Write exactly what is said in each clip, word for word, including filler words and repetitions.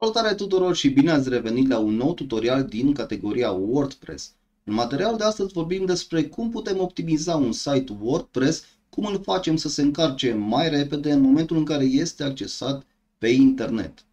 Salutare tuturor și bine ați revenit la un nou tutorial din categoria WordPress. În material de astăzi vorbim despre cum putem optimiza un site WordPress, cum îl facem să se încarce mai repede în momentul în care este accesat pe internet.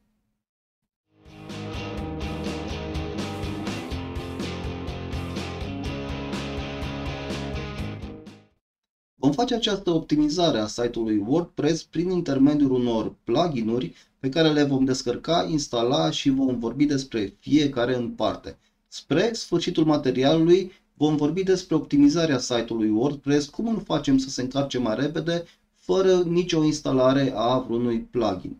Vom face această optimizare a site-ului WordPress prin intermediul unor plugin-uri pe care le vom descărca, instala și vom vorbi despre fiecare în parte. Spre sfârșitul materialului vom vorbi despre optimizarea site-ului WordPress, cum îl facem să se încarce mai repede fără nicio instalare a vreunui plugin.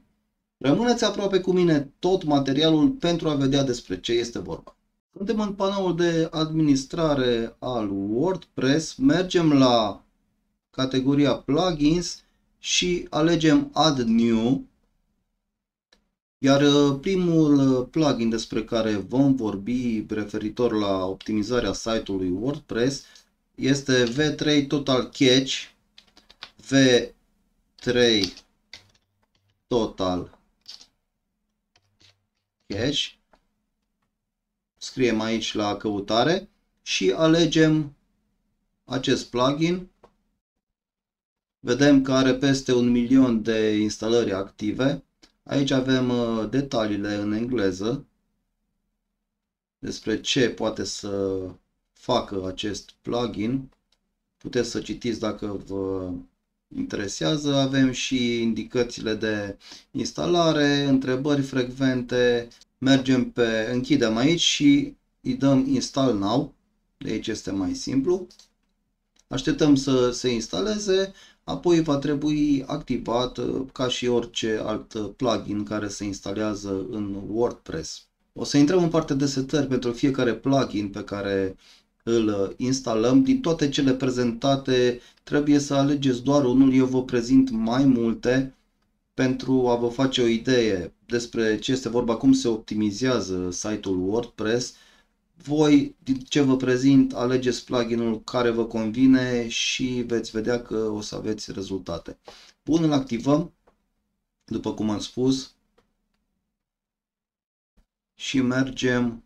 Rămâneți aproape cu mine tot materialul pentru a vedea despre ce este vorba. Suntem în panoul de administrare al WordPress, mergem la categoria plugins și alegem Add New, iar primul plugin despre care vom vorbi referitor la optimizarea site-ului WordPress este V trei Total Cache, V trei Total Cache, scriem aici la căutare și alegem acest plugin. Vedem că are peste un milion de instalări active. Aici avem detaliile în engleză despre ce poate să facă acest plugin. Puteți să citiți dacă vă interesează. Avem și indicațiile de instalare, întrebări frecvente. Mergem pe, închidem aici și îi dăm Install Now. De aici este mai simplu. Așteptăm să se instaleze. Apoi va trebui activat ca și orice alt plugin care se instalează în WordPress. O să intrăm în partea de setări pentru fiecare plugin pe care îl instalăm. Din toate cele prezentate trebuie să alegeți doar unul, eu vă prezint mai multe pentru a vă face o idee despre ce este vorba, cum se optimizează site-ul WordPress. Voi, din ce vă prezint, alegeți pluginul care vă convine și veți vedea că o să aveți rezultate. Bun, îl activăm, după cum am spus, și mergem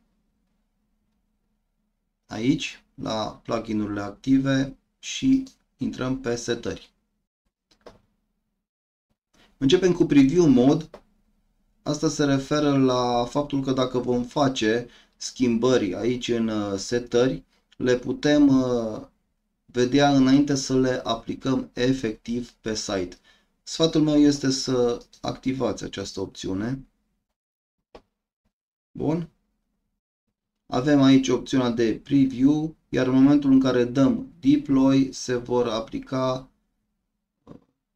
aici, la pluginurile active și intrăm pe setări. Începem cu Preview Mode. Asta se referă la faptul că dacă vom face schimbări aici în setări, le putem vedea înainte să le aplicăm efectiv pe site. Sfatul meu este să activați această opțiune. Bun. Avem aici opțiunea de preview, iar în momentul în care dăm deploy se vor aplica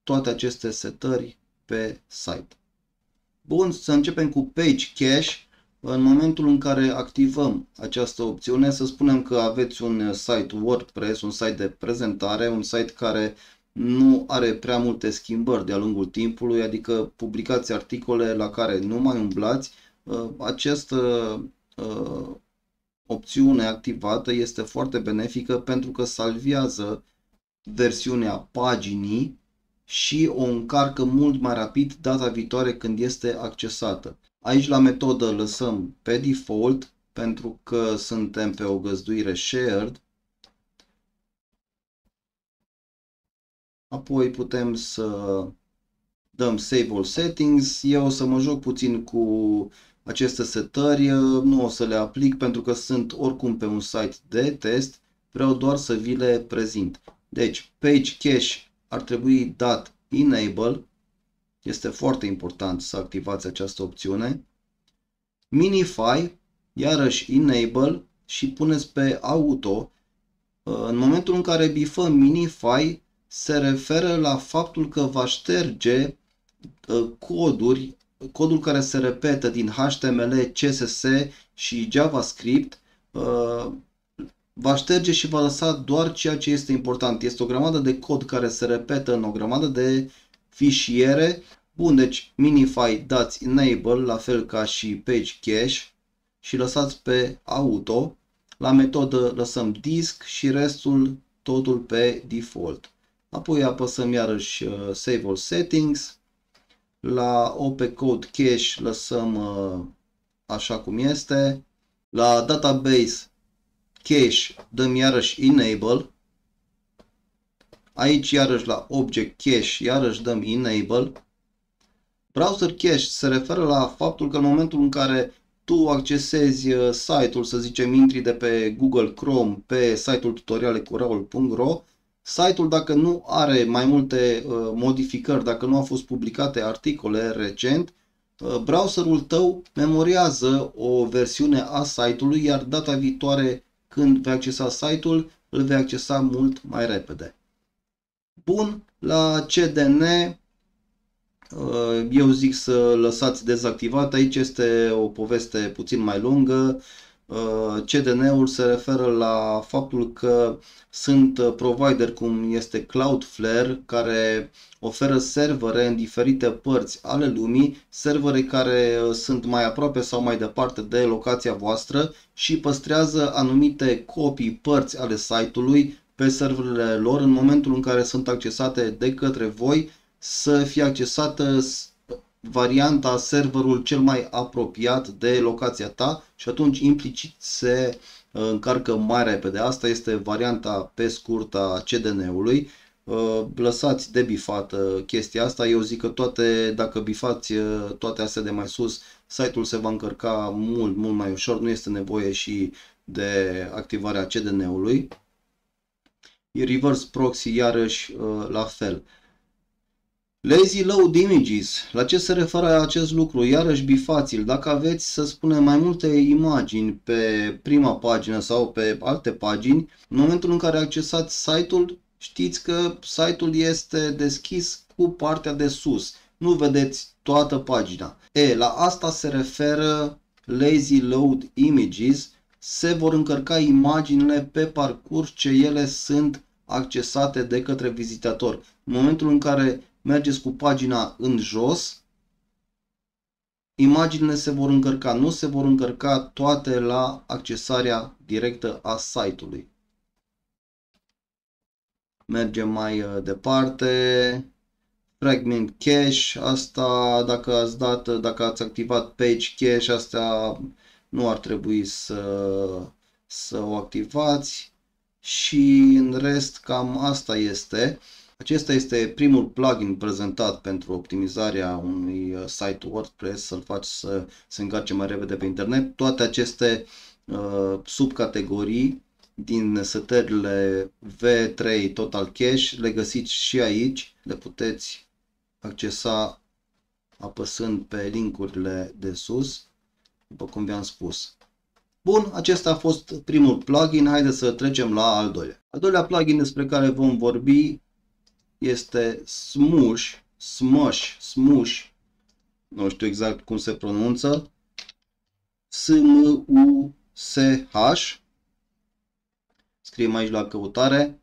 toate aceste setări pe site. Bun, să începem cu Page Cache. În momentul în care activăm această opțiune, să spunem că aveți un site WordPress, un site de prezentare, un site care nu are prea multe schimbări de-a lungul timpului, adică publicați articole la care nu mai umblați, această opțiune activată este foarte benefică pentru că salvează versiunea paginii și o încarcă mult mai rapid data viitoare când este accesată. Aici la metodă lăsăm pe default pentru că suntem pe o găzduire shared. Apoi putem să dăm Save All Settings. Eu o să mă joc puțin cu aceste setări, nu o să le aplic pentru că sunt oricum pe un site de test, vreau doar să vi le prezint. Deci Page Cache ar trebui dat Enable. Este foarte important să activați această opțiune. Minify, iarăși Enable și puneți pe Auto. În momentul în care bifăm Minify, se referă la faptul că va șterge coduri, codul care se repetă din H T M L, C S S și JavaScript. Va șterge și va lăsa doar ceea ce este important. Este o grămadă de cod care se repetă în o grămadă de fișiere. Bun, deci Minify dați Enable, la fel ca și Page Cache și lăsați pe Auto. La metodă lăsăm Disk și restul totul pe Default. Apoi apăsăm iarăși Save All Settings. La opcode cache lăsăm uh, așa cum este. La database cache dăm iarăși enable. Aici iarăși la object cache iarăși dăm enable. Browser cache se referă la faptul că în momentul în care tu accesezi site-ul, să zicem intri de pe Google Chrome pe site-ul tutoriale cu raul punct ro, site-ul dacă nu are mai multe uh, modificări, dacă nu au fost publicate articole recent, uh, browserul tău memoriază o versiune a site-ului, iar data viitoare când vei accesa site-ul, îl vei accesa mult mai repede. Bun, la C D N eu zic să lăsați dezactivat, aici este o poveste puțin mai lungă. C D N-ul se referă la faptul că sunt provider cum este Cloudflare care oferă servere în diferite părți ale lumii, servere care sunt mai aproape sau mai departe de locația voastră și păstrează anumite copii, părți ale site-ului pe serverele lor în momentul în care sunt accesate de către voi să fie accesată varianta, serverul cel mai apropiat de locația ta și atunci implicit se încarcă mai repede. Asta este varianta pe scurt a C D N-ului. Lăsați de bifată chestia asta. Eu zic că toate, dacă bifați toate astea de mai sus, site-ul se va încărca mult, mult mai ușor. Nu este nevoie și de activarea C D N-ului. Reverse proxy iarăși la fel. Lazy load images. La ce se referă acest lucru? Iarăși bifați-l. Dacă aveți, să spunem, mai multe imagini pe prima pagină sau pe alte pagini, în momentul în care accesați site-ul, știți că site-ul este deschis cu partea de sus. Nu vedeți toată pagina. E, la asta se referă lazy load images. Se vor încărca imaginile pe parcurs ce ele sunt accesate de către vizitator. În momentul în care mergeți cu pagina în jos, imaginile se vor încărca, nu se vor încărca toate la accesarea directă a site-ului. Mergem mai departe. Fragment cache, asta dacă ați dat, dacă ați activat page cache, asta nu ar trebui să, să o activați și în rest cam asta este. Acesta este primul plugin prezentat pentru optimizarea unui site WordPress, să-l faci să se încarce mai repede pe internet. Toate aceste uh, subcategorii din setările V trei Total Cache le găsiți și aici. Le puteți accesa apăsând pe linkurile de sus, după cum vi-am spus. Bun, acesta a fost primul plugin. Haideți să trecem la al doilea. Al doilea plugin despre care vom vorbi este Smush, Smush, Smush, nu știu exact cum se pronunță, S M U S H, scriem aici la căutare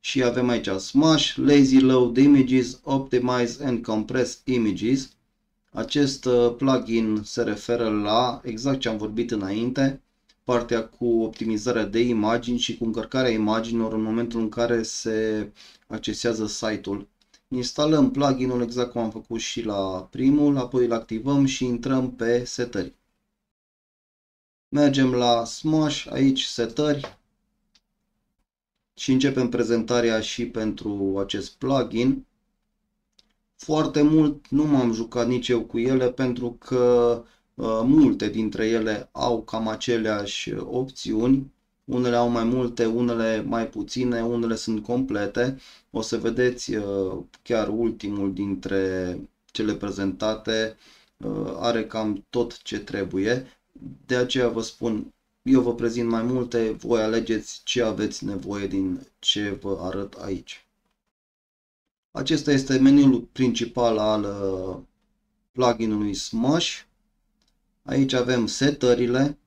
și avem aici Smush, Lazy Load Images, Optimize and Compress Images. Acest plugin se referă la exact ce am vorbit înainte, partea cu optimizarea de imagini și cu încărcarea imaginilor în momentul în care se accesează site-ul. Instalăm plugin-ul exact cum am făcut și la primul, apoi îl activăm și intrăm pe setări. Mergem la Smush, aici setări și începem prezentarea și pentru acest plugin. Foarte mult nu m-am jucat nici eu cu ele pentru că multe dintre ele au cam aceleași opțiuni, unele au mai multe, unele mai puține, unele sunt complete. O să vedeți chiar ultimul dintre cele prezentate are cam tot ce trebuie. De aceea vă spun, eu vă prezint mai multe, voi alegeți ce aveți nevoie din ce vă arăt aici. Acesta este meniul principal al pluginului Smush. Aici avem setările,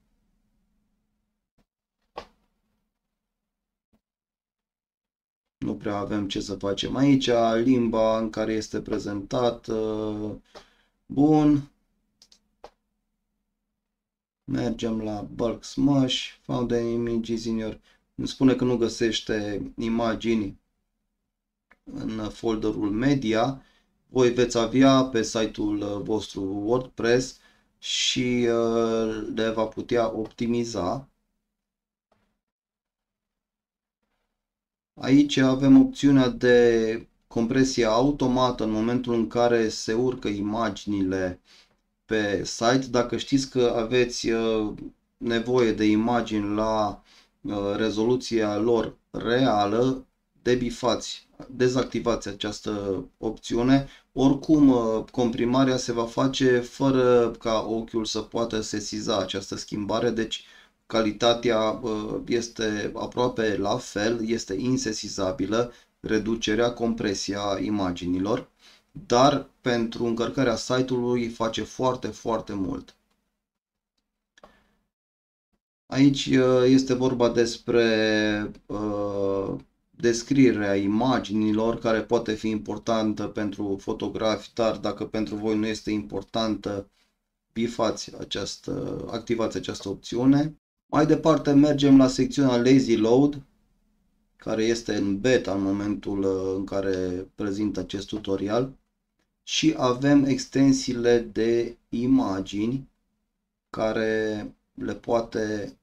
nu prea avem ce să facem aici, limba în care este prezentat, bun, mergem la Bulk Smush, Found the Images in your, îmi spune că nu găsește imagini în folderul media, voi veți avea pe site-ul vostru WordPress și le va putea optimiza. Aici avem opțiunea de compresie automată în momentul în care se urcă imaginile pe site. Dacă știți că aveți nevoie de imagini la rezoluția lor reală, debifați, dezactivați această opțiune. Oricum, comprimarea se va face fără ca ochiul să poată sesiza această schimbare, deci calitatea este aproape la fel, este insesizabilă, reducerea, compresia imaginilor, dar pentru încărcarea site-ului face foarte, foarte mult. Aici este vorba despre uh, descrierea imaginilor, care poate fi importantă pentru fotografi, dar dacă pentru voi nu este importantă, bifați această, activați această opțiune. Mai departe mergem la secțiunea Lazy Load, care este în beta în momentul în care prezint acest tutorial, și avem extensiile de imagini care le poate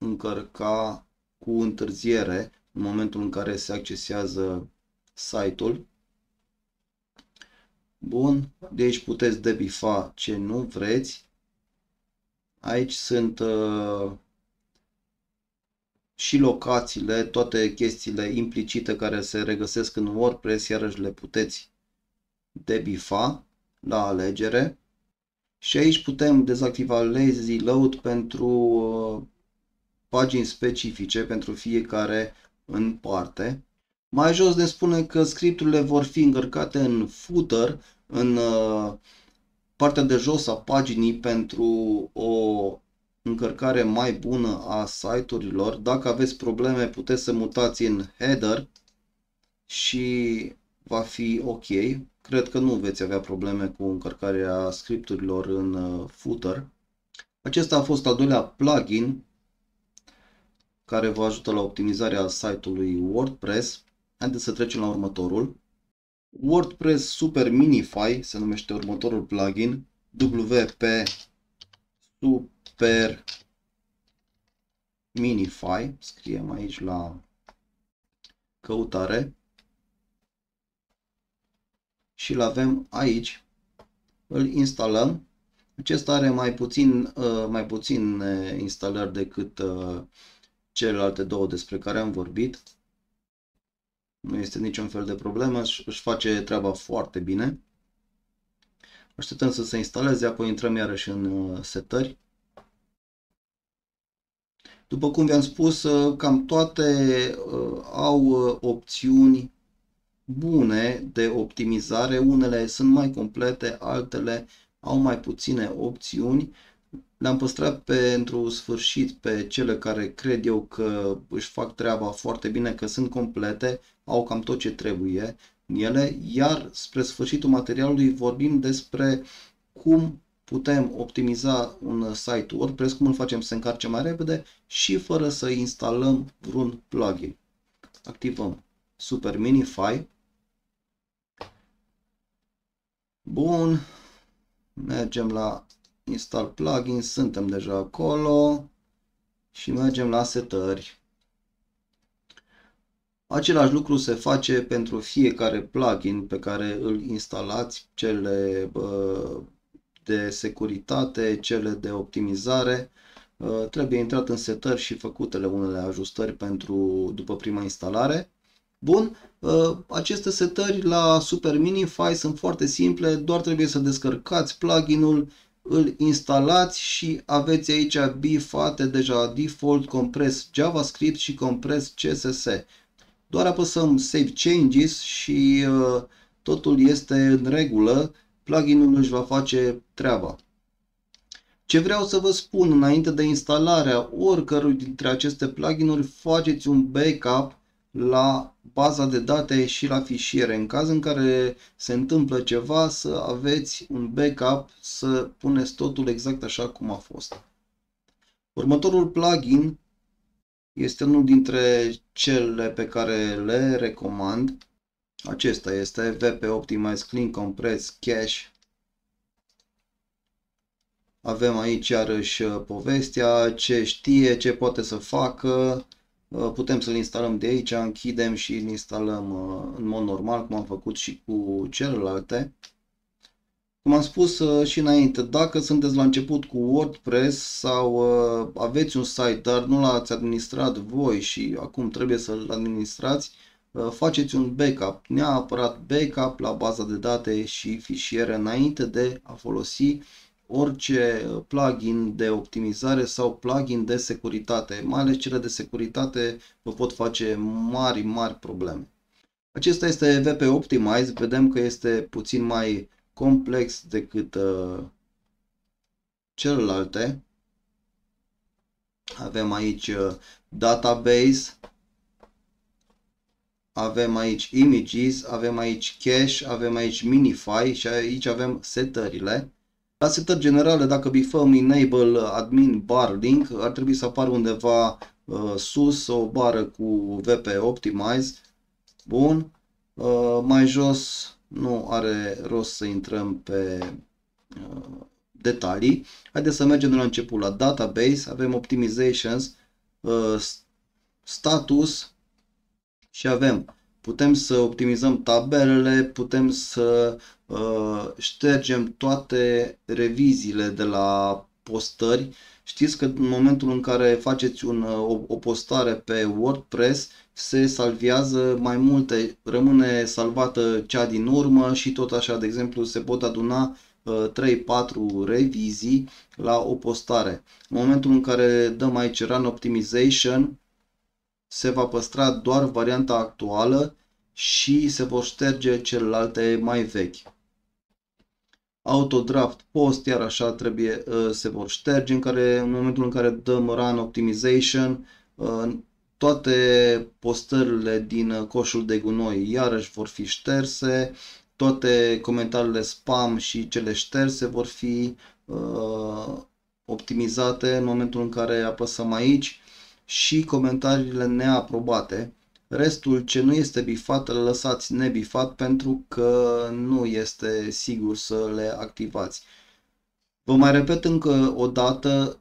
încărca cu întârziere în momentul în care se accesează site-ul. Bun, de aici puteți debifa ce nu vreți. Aici sunt uh, și locațiile, toate chestiile implicite care se regăsesc în WordPress, iarăși le puteți debifa la alegere. Și aici putem dezactiva Lazy Load pentru uh, pagini specifice, pentru fiecare în parte. Mai jos ne spune că scripturile vor fi încărcate în footer, în uh, partea de jos a paginii, pentru o încărcare mai bună a site-urilor. Dacă aveți probleme, puteți să mutați în header și va fi ok. Cred că nu veți avea probleme cu încărcarea scripturilor în footer. Acesta a fost al doilea plugin care vă ajută la optimizarea site-ului WordPress. Haideți să trecem la următorul. WordPress Super Minify se numește următorul plugin, W P Super Minify, scriem aici la căutare și îl avem aici, îl instalăm. Acesta are mai puțin, mai puțin instalări decât celelalte două despre care am vorbit. Nu este niciun fel de problemă, își face treaba foarte bine. Așteptăm să se instaleze, apoi intrăm iarăși în setări. După cum vi-am spus, cam toate au opțiuni bune de optimizare. Unele sunt mai complete, altele au mai puține opțiuni. Le-am păstrat pentru sfârșit pe cele care cred eu că își fac treaba foarte bine, că sunt complete, au cam tot ce trebuie în ele, iar spre sfârșitul materialului vorbim despre cum putem optimiza un site WordPress, cum îl facem să se încarce mai repede și fără să instalăm vreun plugin. Activăm Super Minify. Bun, mergem la Install plugin, suntem deja acolo și mergem la setări. Același lucru se face pentru fiecare plugin pe care îl instalați, cele de securitate, cele de optimizare. Trebuie intrat în setări și făcutele unele ajustări pentru după prima instalare. Bun, aceste setări la Super Minify sunt foarte simple, doar trebuie să descărcați pluginul, îl instalați și aveți aici bifate deja default compress JavaScript și compress C S S. Doar apăsăm Save Changes și uh, totul este în regulă, pluginul își va face treaba. Ce vreau să vă spun înainte de instalarea oricărui dintre aceste pluginuri, faceți un backup la baza de date și la fișiere. În cazul în care se întâmplă ceva, să aveți un backup, să puneți totul exact așa cum a fost. Următorul plugin este unul dintre cele pe care le recomand. Acesta este W P Optimize Clean Compress Cache. Avem aici iarăși povestea, ce știe, ce poate să facă. Putem să-l instalăm de aici, închidem și îl instalăm în mod normal, cum am făcut și cu celelalte. Cum am spus și înainte, dacă sunteți la început cu WordPress sau aveți un site, dar nu l-ați administrat voi și acum trebuie să-l administrați, faceți un backup, neapărat backup la baza de date și fișiere înainte de a folosi orice plugin de optimizare sau plugin de securitate, mai ales cele de securitate vă pot face mari, mari probleme. Acesta este W P Optimize, vedem că este puțin mai complex decât uh, celelalte. Avem aici uh, database, avem aici images, avem aici cache, avem aici minify și aici avem setările. La setări generale, dacă bifăm Enable Admin Bar Link, ar trebui să apară undeva uh, sus o bară cu W P Optimize. Bun. Uh, mai jos nu are rost să intrăm pe uh, detalii. Haideți să mergem de la început la Database. Avem Optimizations, uh, Status și avem... Putem să optimizăm tabelele, putem să uh, ștergem toate reviziile de la postări. Știți că în momentul în care faceți un, o, o postare pe WordPress, se salvează mai multe, rămâne salvată cea din urmă și tot așa. De exemplu, se pot aduna trei patru revizii la o postare. În momentul în care dăm aici Run Optimization, se va păstra doar varianta actuală și se vor șterge celelalte mai vechi. Auto Draft Post, iar așa trebuie, se vor șterge în, care, în momentul în care dăm Run Optimization, toate postările din coșul de gunoi iarăși vor fi șterse, toate comentariile spam și cele șterse vor fi optimizate în momentul în care apăsăm aici. Și comentariile neaprobate. Restul ce nu este bifat, le lăsați nebifat pentru că nu este sigur să le activați. Vă mai repet încă o dată,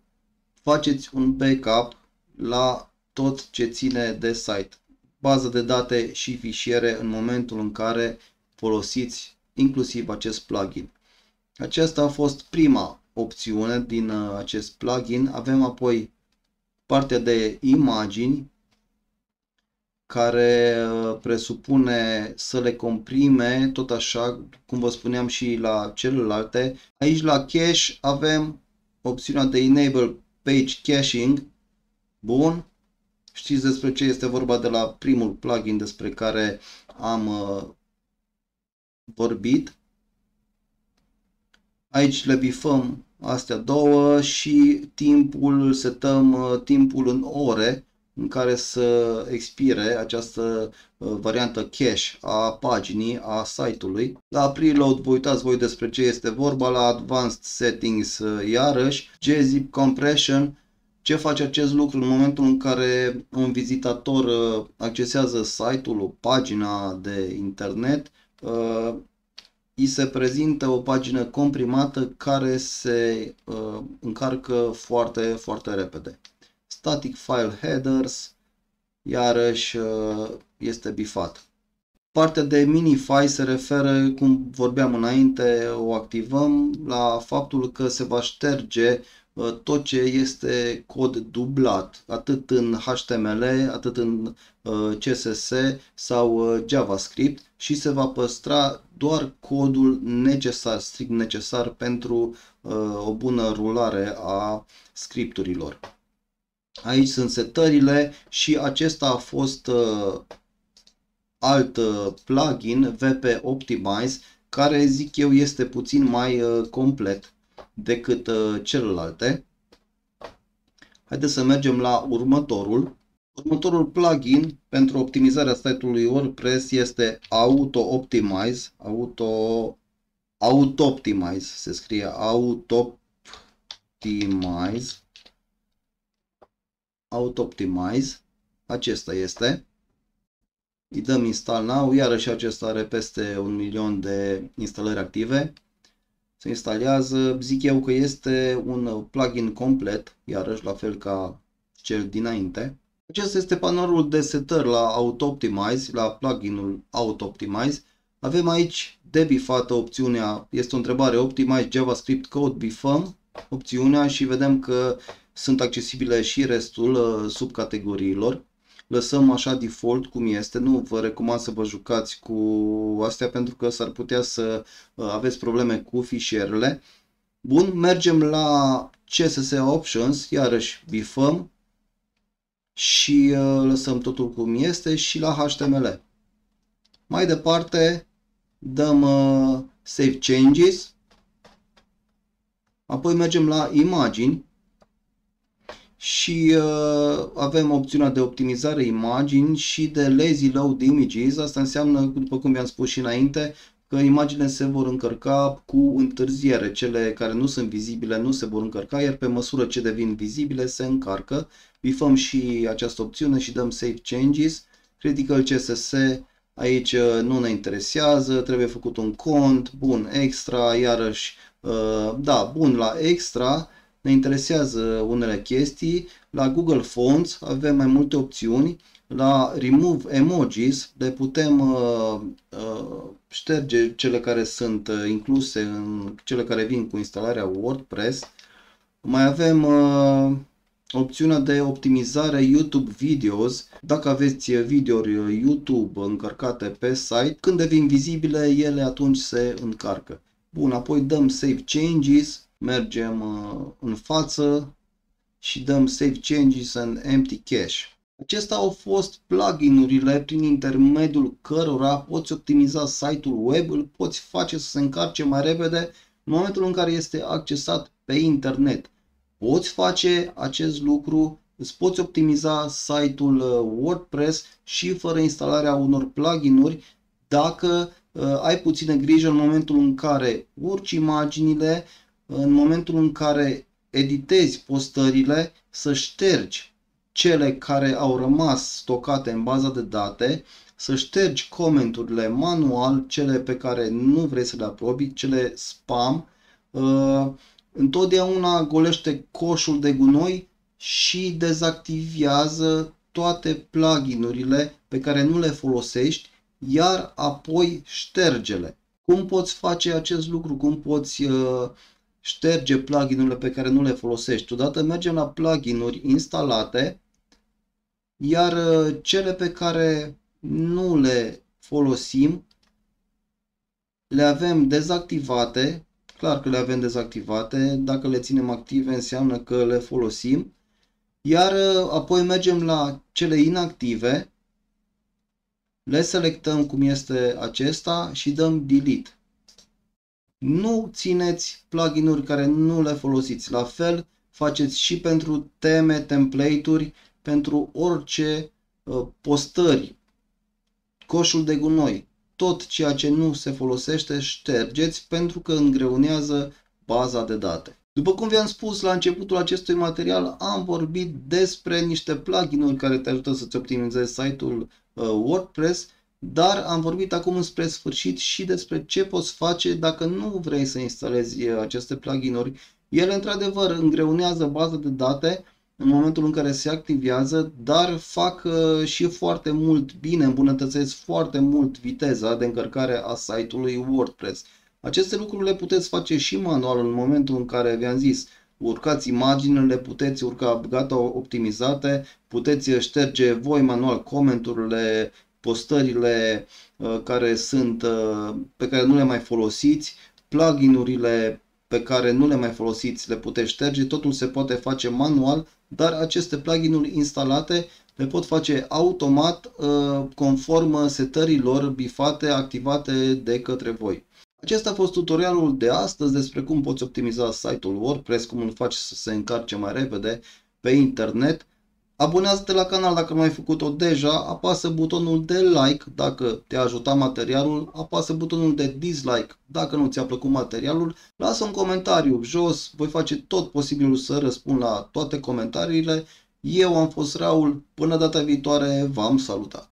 faceți un backup la tot ce ține de site. Bază de date și fișiere în momentul în care folosiți inclusiv acest plugin. Aceasta a fost prima opțiune din acest plugin. Avem apoi partea de imagini, care presupune să le comprime, tot așa cum vă spuneam și la celelalte. Aici la cache avem opțiunea de Enable Page Caching. Bun, știți despre ce este vorba de la primul plugin despre care am uh, vorbit. Aici le bifăm astea două și timpul, setăm timpul în ore în care să expire această variantă cache a paginii, a site-ului. La preload vă uitați voi despre ce este vorba, la advanced settings iarăși, gzip compression. Ce face acest lucru în momentul în care un vizitator accesează site-ul, o pagină de internet, îi se prezintă o pagină comprimată care se uh, încarcă foarte, foarte repede. Static file headers, iarăși uh, este bifat. Partea de minify se referă, cum vorbeam înainte, o activăm, la faptul că se va șterge uh, tot ce este cod dublat, atât în H T M L, atât în uh, C S S sau uh, JavaScript și se va păstra doar codul necesar, strict necesar pentru uh, o bună rulare a scripturilor. Aici sunt setările și acesta a fost uh, alt uh, plugin, W P Optimize, care zic eu este puțin mai uh, complet decât uh, celelalte. Haideți să mergem la următorul. Următorul plugin pentru optimizarea site-ului WordPress este Auto Optimize, Auto Auto Optimize, se scrie Auto Optimize. Auto Optimize, acesta este. Îi dăm install now, iarăși acesta are peste un milion de instalări active. Se instalează, zic eu că este un plugin complet, iarăși la fel ca cel dinainte. Acesta este panoul de setări la Auto Optimize, la pluginul Auto Optimize. Avem aici debifată opțiunea, este o întrebare, Optimize JavaScript Code Bifăm, opțiunea, și vedem că sunt accesibile și restul subcategoriilor. Lăsăm așa default cum este, nu vă recomand să vă jucați cu astea pentru că s-ar putea să aveți probleme cu fișierele. Bun, mergem la C S S Options, iarăși bifăm și lăsăm totul cum este și la H T M L. Mai departe dăm Save Changes, apoi mergem la imagini. Și uh, avem opțiunea de optimizare imagini și de lazy load images. Asta înseamnă, după cum vi-am spus și înainte, că imaginile se vor încărca cu întârziere. Cele care nu sunt vizibile nu se vor încărca, iar pe măsură ce devin vizibile se încarcă. Bifăm și această opțiune și dăm Save Changes. Critical C S S, aici nu ne interesează, trebuie făcut un cont, bun, extra, iarăși, uh, da, bun, la extra ne interesează unele chestii. La Google Fonts avem mai multe opțiuni. La Remove Emojis le putem uh, uh, șterge cele care sunt incluse în cele care vin cu instalarea WordPress. Mai avem uh, opțiunea de optimizare YouTube Videos. Dacă aveți videouri YouTube încărcate pe site, când devin vizibile ele atunci se încarcă. Bun, apoi dăm Save Changes. Mergem în față și dăm Save Changes and Empty Cache. Acestea au fost pluginurile prin intermediul cărora poți optimiza site-ul web, îl poți face să se încarce mai repede în momentul în care este accesat pe internet. Poți face acest lucru, îți poți optimiza site-ul WordPress și fără instalarea unor pluginuri dacă ai puțină grijă în momentul în care urci imaginile, în momentul în care editezi postările, să ștergi cele care au rămas stocate în baza de date, să ștergi comenturile manual, cele pe care nu vrei să le aprobi, cele spam. Întotdeauna golește coșul de gunoi și dezactivează toate pluginurile pe care nu le folosești, iar apoi șterge-le. Cum poți face acest lucru? Cum poți uh, șterge pluginurile pe care nu le folosești? Odată mergem la pluginuri instalate, iar cele pe care nu le folosim le avem dezactivate. Clar că le avem dezactivate, dacă le ținem active înseamnă că le folosim. Iar apoi mergem la cele inactive, le selectăm cum este acesta și dăm Delete. Nu țineți pluginuri care nu le folosiți. La fel faceți și pentru teme, template-uri, pentru orice postări, coșul de gunoi. Tot ceea ce nu se folosește ștergeți pentru că îngreunează baza de date. După cum vi-am spus la începutul acestui material, am vorbit despre niște pluginuri care te ajută să-ți optimizezi site-ul WordPress. Dar am vorbit acum spre sfârșit și despre ce poți face dacă nu vrei să instalezi aceste pluginuri. Ele într-adevăr îngreunează baza de date în momentul în care se activează, dar fac și foarte mult bine, îmbunătățesc foarte mult viteza de încărcare a site-ului WordPress. Aceste lucruri le puteți face și manual în momentul în care vi-am zis, urcați imaginile, le puteți urca gata optimizate, puteți șterge voi manual comenturile, postările care sunt, pe care nu le mai folosiți, pluginurile pe care nu le mai folosiți le puteți șterge, totul se poate face manual, dar aceste pluginuri instalate le pot face automat conform setărilor bifate, activate de către voi. Acesta a fost tutorialul de astăzi despre cum poți optimiza site-ul WordPress, cum îl faci să se încarce mai repede pe internet. Abonează-te la canal dacă nu ai făcut-o deja, apasă butonul de like dacă te-a ajutat materialul, apasă butonul de dislike dacă nu ți-a plăcut materialul, lasă un comentariu jos, voi face tot posibilul să răspund la toate comentariile. Eu am fost Raul, până data viitoare v-am salutat!